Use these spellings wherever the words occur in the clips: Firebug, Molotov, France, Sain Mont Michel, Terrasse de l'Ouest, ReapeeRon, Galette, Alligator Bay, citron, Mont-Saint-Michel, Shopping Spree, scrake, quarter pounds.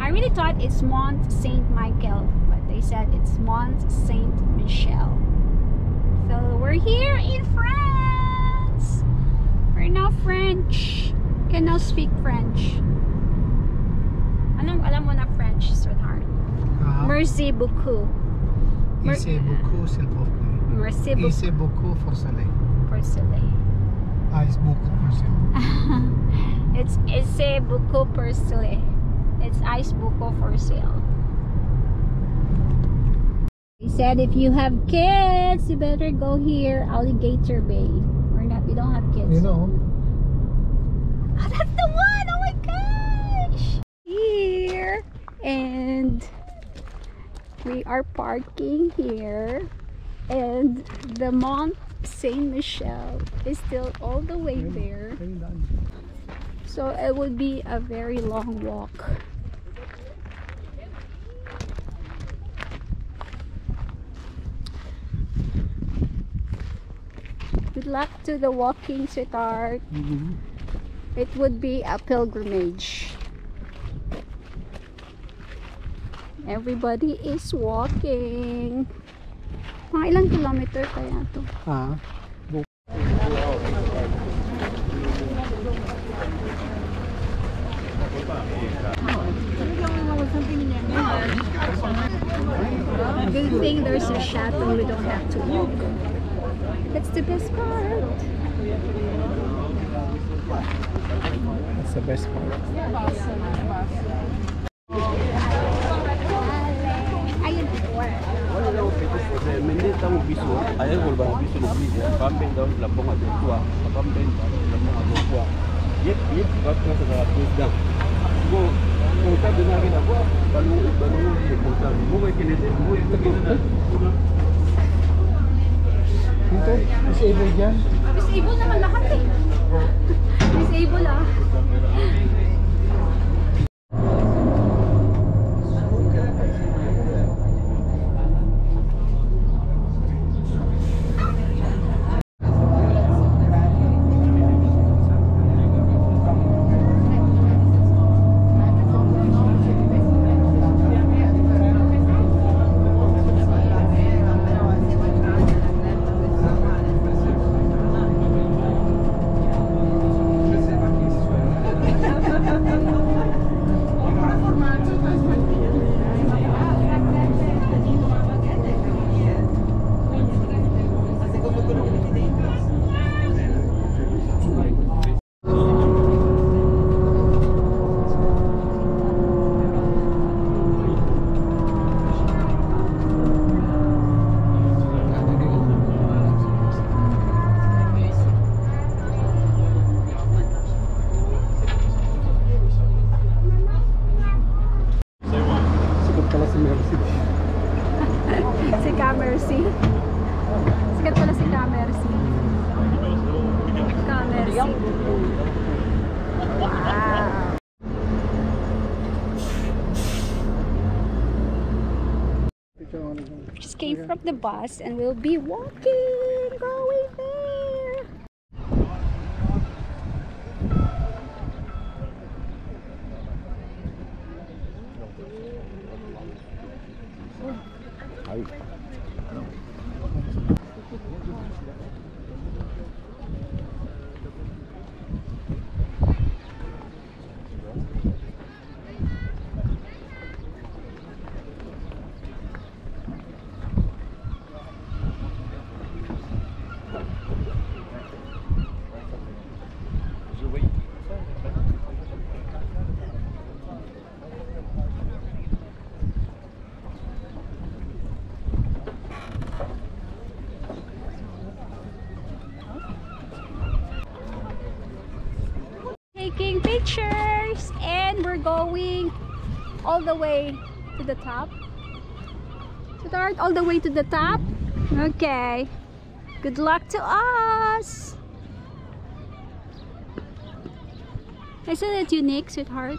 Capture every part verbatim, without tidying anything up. I really thought it's Mont-Saint-Michel, but they said it's Mont-Saint-Michel. So we're here in France. We're not French. Cannot speak French. Alam, alam mo na French, sweetheart. Uh, Merci beaucoup. Mer Merci beaucoup, s'il vous plaît. Merci beaucoup. Merci beaucoup for soleil. For soleil. Ah, it's beaucoup for soleil. It's Merci beaucoup for soleil. It's ice buko for sale. They said if you have kids, you better go here, Alligator Bay. We're not, we don't have kids. You know. Oh, that's the one! Oh my gosh! Here, and we are parking here, and the Mont-Saint-Michel is still all the way there. So it would be a very long walk. Good luck to the walking, sweetheart. Mm-hmm. It would be a pilgrimage. Everybody is walking. Mga ilang kilometer kaya to? Ah. Good thing there's a shuttle, we don't have to walk. That's the best part. That's the best part. Awesome. Dito? Disable dyan? Disable naman lahat eh. Disable ah. Just came from the bus and we'll be walking, going there. Taking pictures, and we're going all the way to the top. Start all the way to the top. Okay. Good luck to us! Isn't it unique, sweetheart?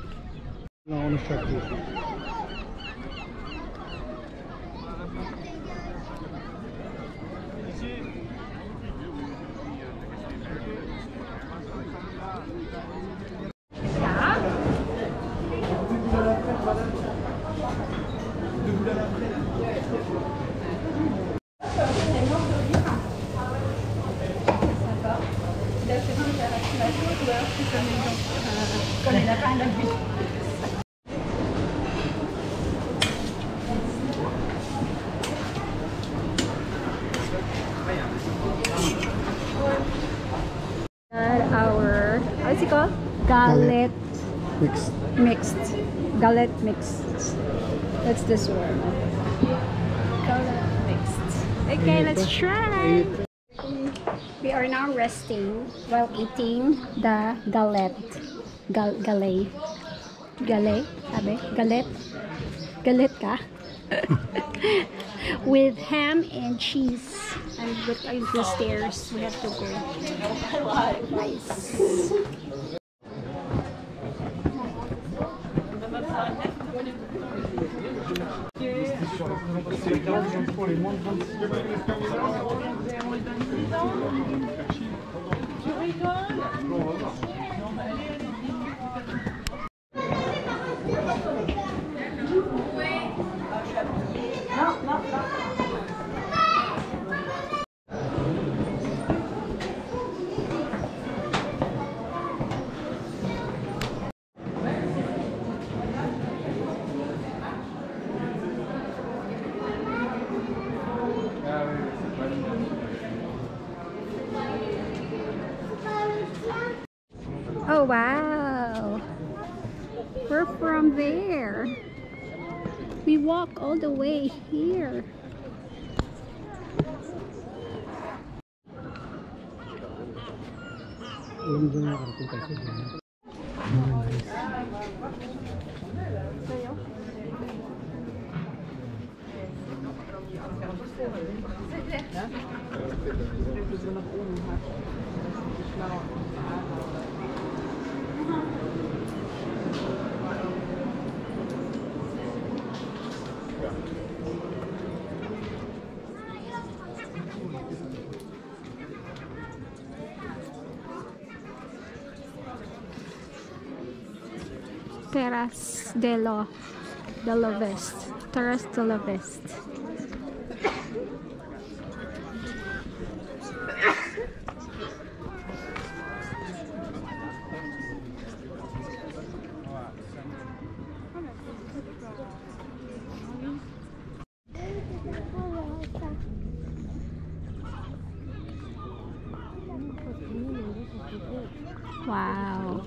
No, I want to check this one. Our, what's it called? Galette mixed. Mixed. Galette mixed. That's this one. Galette mixed. Okay, let's try. We are now resting while eating the galette. Gal galette. Galette? Abe? Galette? Galette ka? With ham and cheese. And look at the stairs. We have to go. Nice. Oh wow, we're from there. We walk all the way here. Terrasse de l'Ouest. Terrasse de l'Ouest. Wow.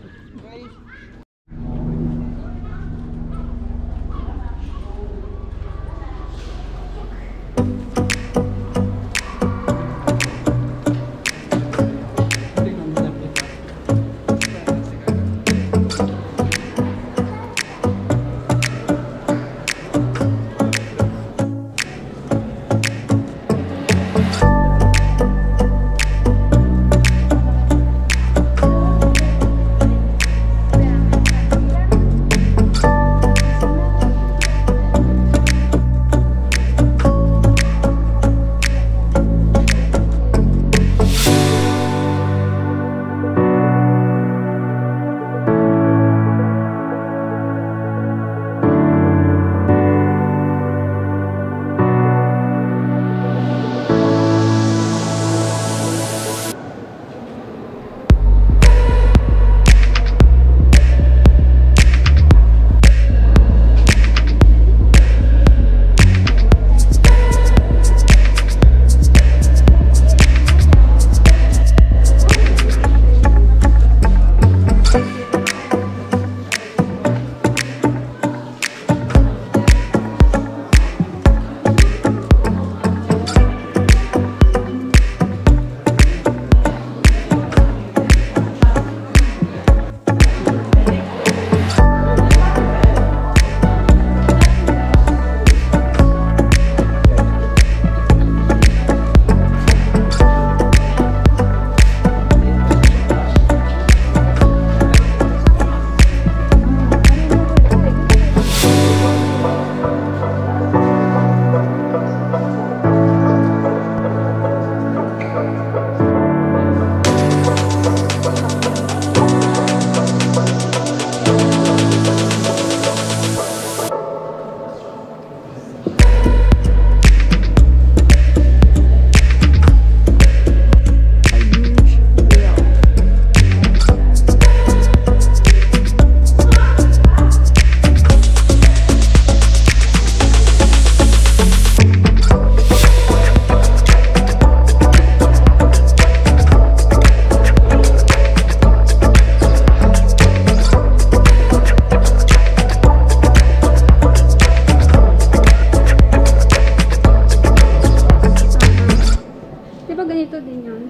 ba ganito din yun?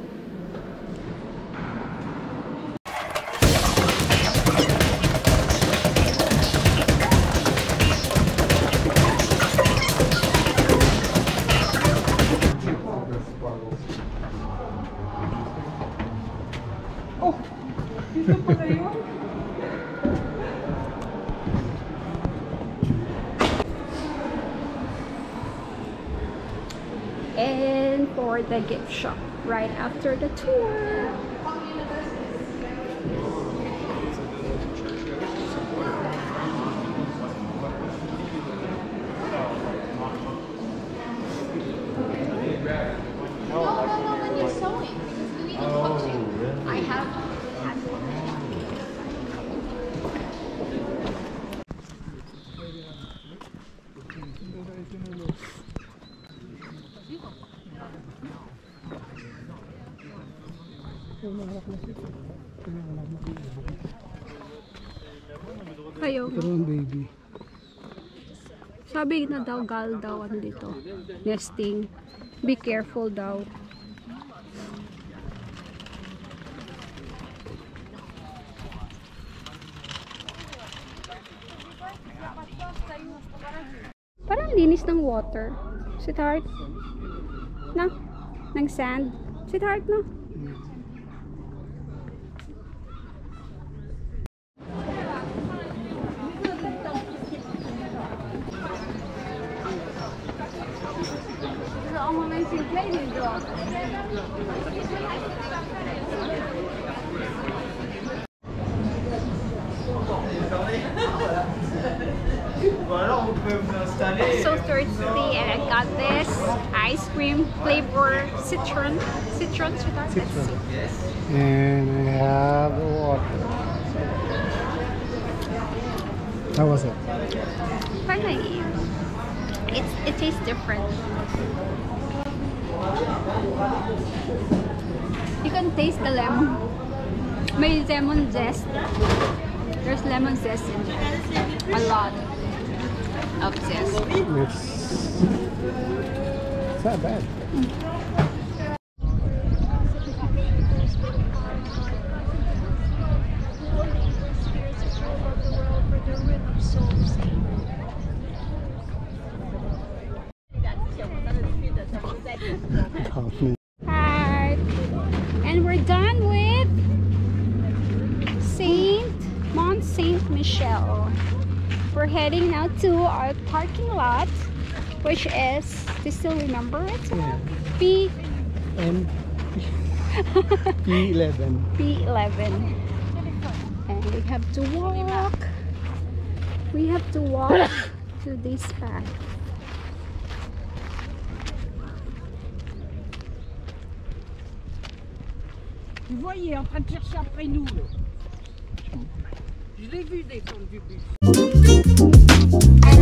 Oh! Dito pa kayo? And for the gift shop right after the tour. Kayo. Tron baby. Sabi na daw gal daw ano dito. Nesting. Be careful daw. Parang linis ng water. Sweetheart. Na? Ng sand. Sweetheart na? So thirsty, and I got this ice cream flavor citron, citron, citron. citron. And I have water. How was it? Finally, it's it tastes different. You can taste the lemon. May lemon zest. There's lemon zest in it. A lot of zest. It's, it's not bad. Mm. Right. And we're done with Saint Mont-Saint-Michel. We're heading now to our parking lot, which is, do you still remember it? Yeah. P M P eleven. P eleven. And we have to walk. We have to walk to this path. Vous voyez, en train de chercher après nous. Je l'ai vu descendre du bus.